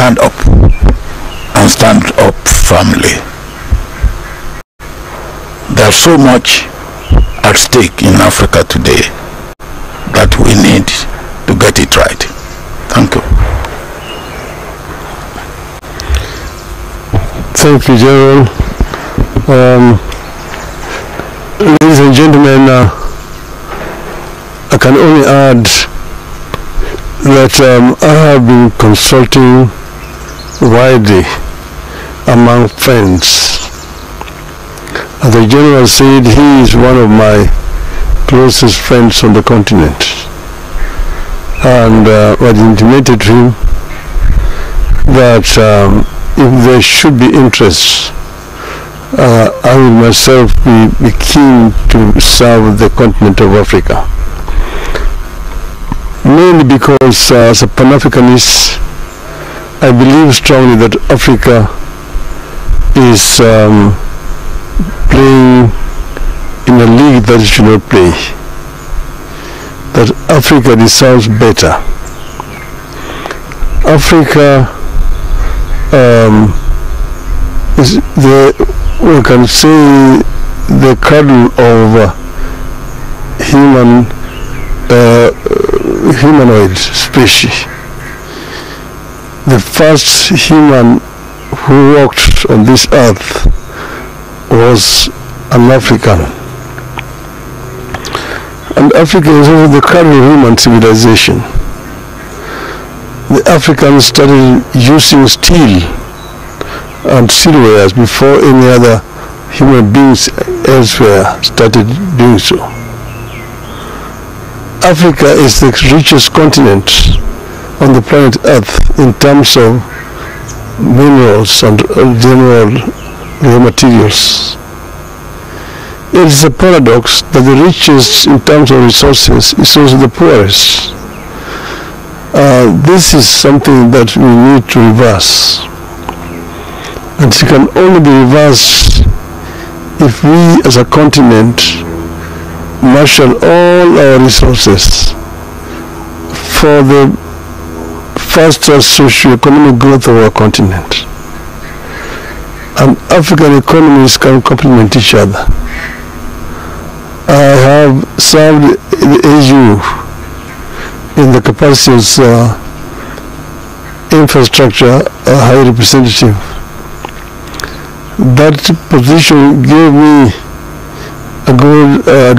stand up and stand up firmly. There's so much at stake in Africa today that we need to get it right. Thank you. Thank you, General. Ladies and gentlemen, I can only add that I have been consulting widely among friends. As the General said, he is one of my closest friends on the continent, and I intimated to him that if there should be interest, I will myself be keen to serve the continent of Africa. Mainly because as a Pan-Africanist, I believe strongly that Africa is playing in a league that it should not play. That Africa deserves better. Africa is we can say the cradle of humanoid species. The first human who walked on this earth was an African. And Africa is also the cradle of human civilization. The Africans started using steel and silverware before any other human beings elsewhere started doing so. Africa is the richest continent on the planet Earth in terms of minerals and general raw materials. It is a paradox that the richest in terms of resources is also the poorest. This is something that we need to reverse. And it can only be reversed if we as a continent marshal all our resources for the faster socio-economic growth of our continent. And African economies can complement each other. I have served the AGU in the capacity as infrastructure high representative. That position gave me a good